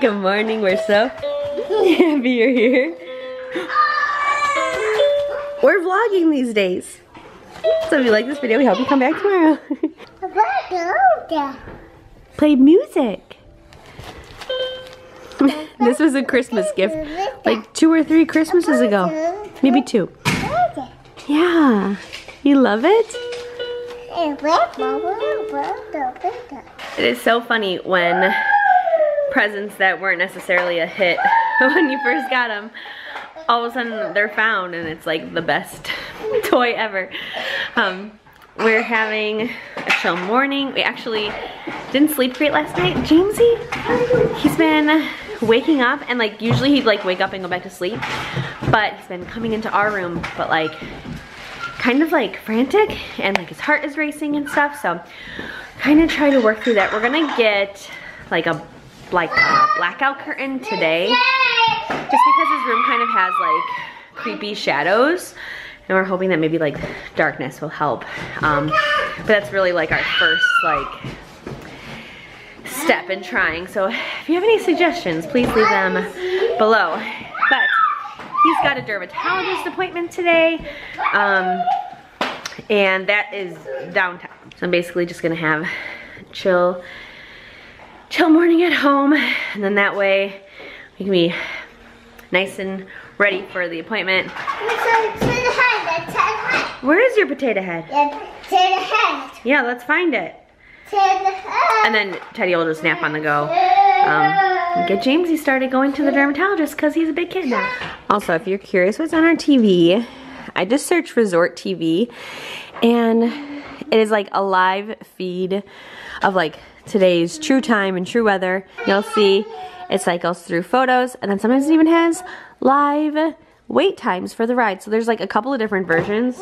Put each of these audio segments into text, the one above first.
Good morning, we're so happy you're here. We're vlogging these days. So if you like this video, we hope you come back tomorrow. Play music. This was a Christmas gift, like 2 or 3 Christmases ago. Maybe 2. Yeah. You love it? It is so funny when presents that weren't necessarily a hit when you first got them, all of a sudden they're found and it's like the best toy ever. We're having a chill morning. We actually didn't sleep great last night. Jamesy, he's been waking up and like usually he'd like wake up and go back to sleep, but he's been coming into our room but like kind of like frantic and like his heart is racing and stuff, so kind of trying to work through that. We're gonna get like a blackout curtain today just because his room kind of has like creepy shadows. And we're hoping that maybe like darkness will help. But that's really like our first like step in trying. So if you have any suggestions, please leave them below. But he's got a dermatologist appointment today. And that is downtown. So I'm basically just gonna have chill morning at home. And then that way we can be nice and ready for the appointment. Where is your potato head? Potato head. Yeah, let's find it. Potato head. And then Teddy will just nap on the go. Get Jamesy started going to the dermatologist because he's a big kid now. Also, if you're curious what's on our TV, I just searched Resort TV. And it is like a live feed of like today's true time and true weather. You'll see it cycles through photos. And then sometimes it even has live wait times for the ride. So there's like a couple of different versions.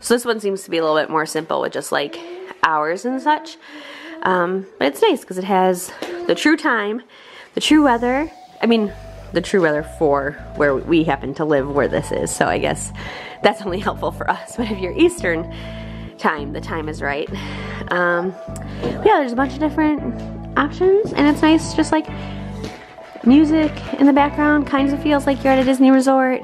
So this one seems to be a little bit more simple with just like hours and such. But it's nice because it has the true time, the true weather. I mean, the true weather for where we happen to live where this is. So I guess that's only helpful for us. But if you're Eastern time, the time is right. Yeah, there's a bunch of different options. And it's nice just like music in the background, kind of feels like you're at a Disney resort.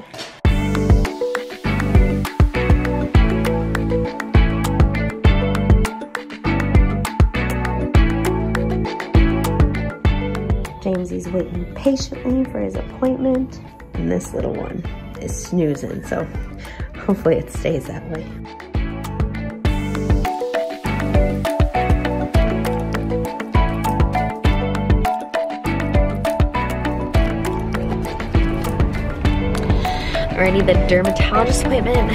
Jamesy's waiting patiently for his appointment. And this little one is snoozing, so hopefully it stays that way. Alrighty, the dermatologist appointment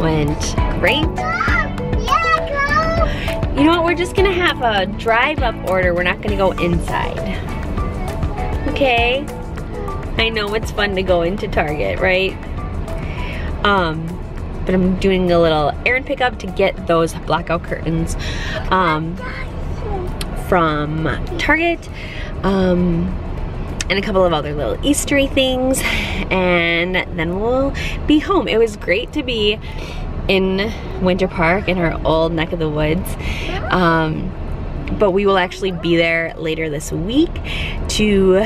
went great. You know what, we're just gonna have a drive-up order. We're not gonna go inside. Okay? I know it's fun to go into Target, right? But I'm doing a little errand pickup to get those blackout curtains from Target. And a couple of other little Eastery things, and then we'll be home. It was great to be in Winter Park in our old neck of the woods, but we will actually be there later this week to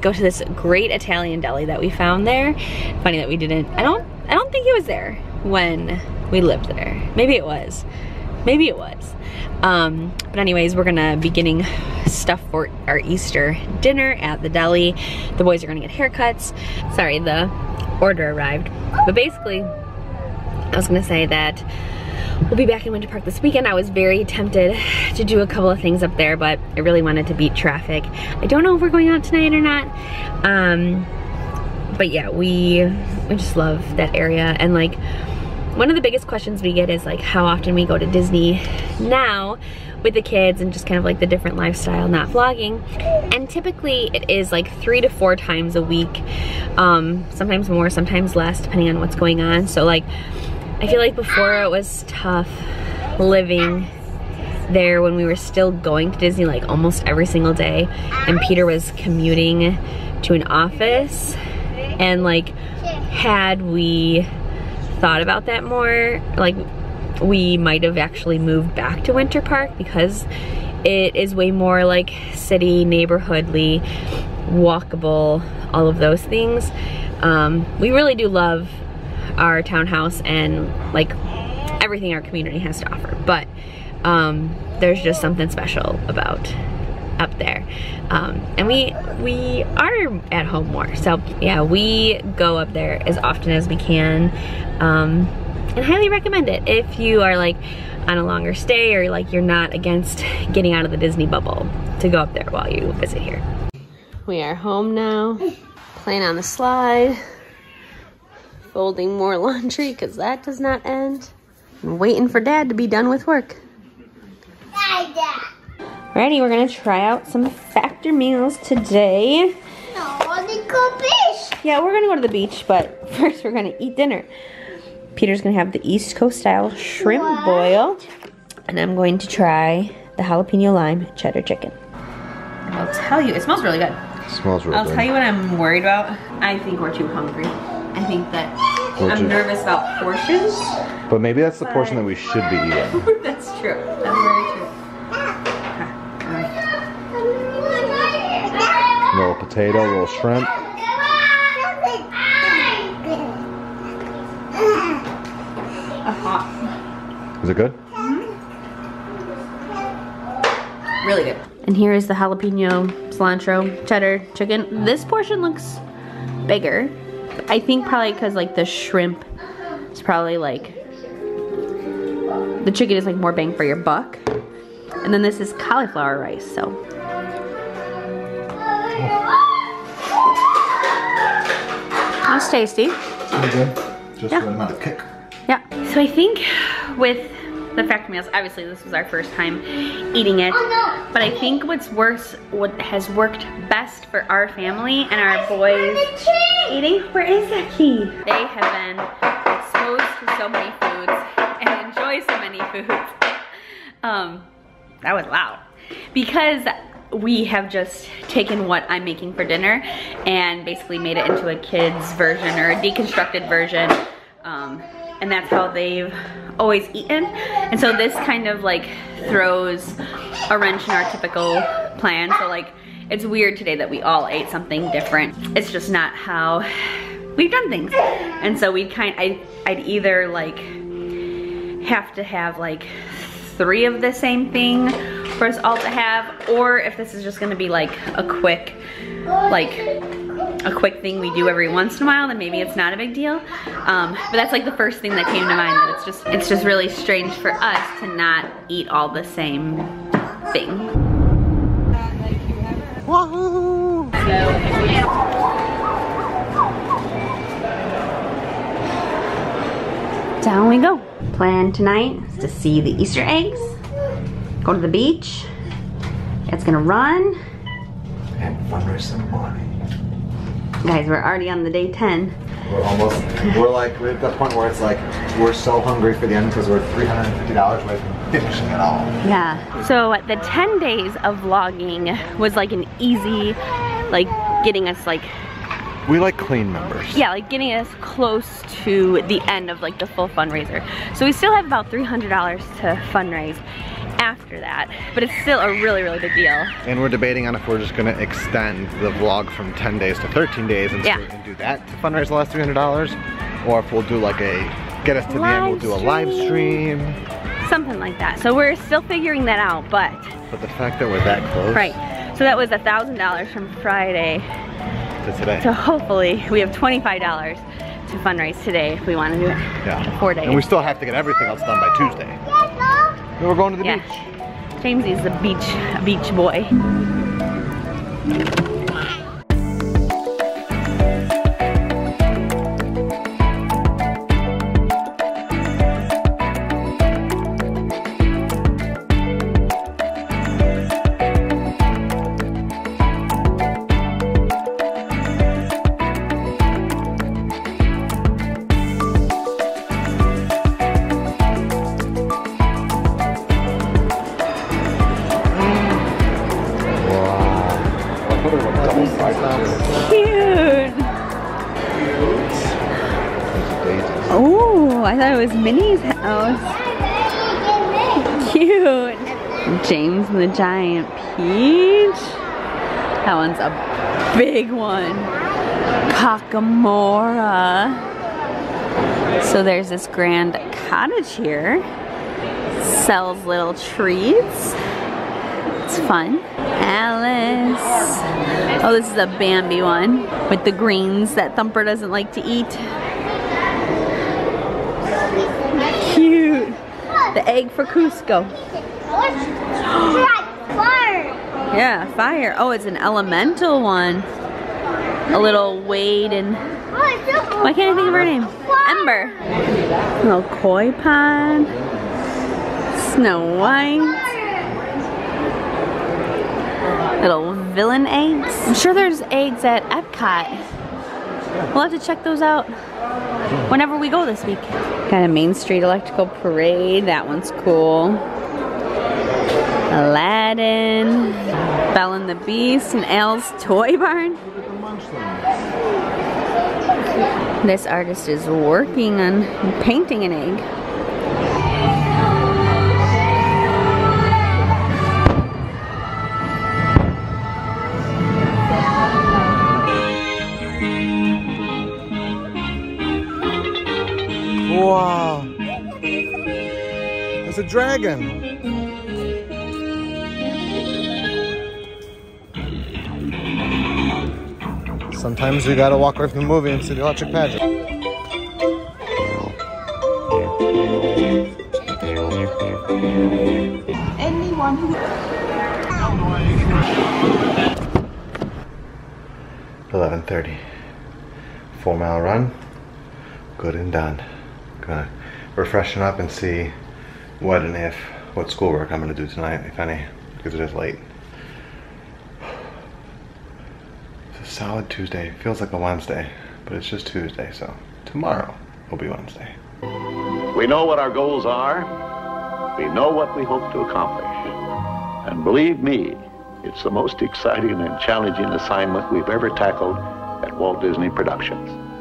go to this great Italian deli that we found there. Funny that we didn't, I don't think it was there when we lived there. Maybe it was. Maybe it was. But anyways, we're gonna be getting stuff for our Easter dinner at the deli. The boys are gonna get haircuts. Sorry, the order arrived. But basically, I was gonna say that we'll be back in Winter Park this weekend. I was very tempted to do a couple of things up there, but I really wanted to beat traffic. I don't know if we're going out tonight or not. But yeah, we just love that area. And like, one of the biggest questions we get is like how often we go to Disney now with the kids and just kind of like the different lifestyle, not vlogging. And typically it is like 3 to 4 times a week, sometimes more, sometimes less, depending on what's going on. So like, I feel like before it was tough living there when we were still going to Disney like almost every single day, and Peter was commuting to an office, and like had we thought about that more, like we might have actually moved back to Winter Park because It is way more like city, neighborhoodly, walkable, all of those things. We really do love our townhouse and like everything our community has to offer, but there's just something special about up there. And we are at home more, so yeah, we go up there as often as we can, and highly recommend it if you are like on a longer stay or like you're not against getting out of the Disney bubble to go up there while you visit here. We are home now, playing on the slide, folding more laundry because that does not end, and waiting for Dad to be done with work. Alrighty, we're gonna try out some Factor Meals today. No, they go beach. Yeah, we're gonna go to the beach, but first we're gonna eat dinner. Peter's gonna have the East Coast style shrimp boil, and I'm going to try the jalapeno lime cheddar chicken. And I'll tell you, it smells really good. It smells really good. I'll tell you what I'm worried about. I think we're too hungry. I think that I'm nervous about portions. But maybe that's the portion that we should be eating. That's true. That's very true. Little potato, little shrimp. Is it good? Mm-hmm. Really good. And here is the jalapeno, cilantro, cheddar, chicken. This portion looks bigger. I think probably because like the shrimp is probably like, the chicken is like more bang for your buck. And then this is cauliflower rice, so. That's tasty. Just the amount of kick. Yeah. So I think with the Factor Meals, obviously this was our first time eating it, but I think what has worked best for our family and our boys eating. Where is that key? They have been exposed to so many foods and enjoy so many foods. That was loud. Because we have just taken what I'm making for dinner and basically made it into a kid's version or a deconstructed version, and that's how they've always eaten. And so this kind of like throws a wrench in our typical plan. So like it's weird today that we all ate something different. It's just not how we've done things. And so we kind of, I'd either like have to have like 3 of the same thing for us all to have, or if this is just gonna be like a quick thing we do every once in a while, then maybe it's not a big deal. But that's like the first thing that came to mind, that it's just really strange for us to not eat all the same thing. Woohoo! Down we go. Plan tonight is to see the Easter eggs. Go to the beach. It's gonna run. And fundraise in the morning. Guys, we're already on the day 10. We're almost, we're at that point where it's like, we're so hungry for the end because we're $350 away from finishing it all. Yeah. So the 10 days of vlogging was like an easy, like getting us like, we like clean members. Yeah, like getting us close to the end of like the full fundraiser. So we still have about $300 to fundraise after that, but it's still a really, really big deal. And we're debating on if we're just gonna extend the vlog from 10 days to 13 days and, yeah, so we can do that to fundraise the last $300, or if we'll do like a, get us to the end, we'll do a live stream. Something like that. So we're still figuring that out, but. But the fact that we're that close. Right, so that was $1,000 from Friday to today. So hopefully we have $25 to fundraise today if we wanna do it. Yeah, 4 days. And we still have to get everything else done by Tuesday. We're going to the, yeah, beach. Jamesy's the beach boy. Minnie's house. Cute. James and the Giant Peach. That one's a big one. Kakamora. So there's this grand cottage here. Sells little treats. It's fun. Alice. Oh, this is a Bambi one with the greens that Thumper doesn't like to eat. Cute. The egg for Cusco. Yeah, fire. Oh, it's an elemental one. A little Wade and... Why can't I think of her name? Ember. A little koi pond. Snow White. Little villain eggs. I'm sure there's eggs at Epcot. We'll have to check those out whenever we go this week. Got a Main Street Electrical Parade. That one's cool. Aladdin. Belle and the Beast and Elle's Toy Barn. This artist is working on painting an egg. Wow, it's a dragon. Sometimes you gotta walk away from the movie and see the electric magic. Anyone who... Oh, 11:30, 4-mile run, good and done. Gonna refreshen up and see what schoolwork I'm gonna do tonight, if any, because it is late. It's a solid Tuesday. It feels like a Wednesday, but it's just Tuesday, so tomorrow will be Wednesday. We know what our goals are, we know what we hope to accomplish, and believe me, it's the most exciting and challenging assignment we've ever tackled at Walt Disney Productions.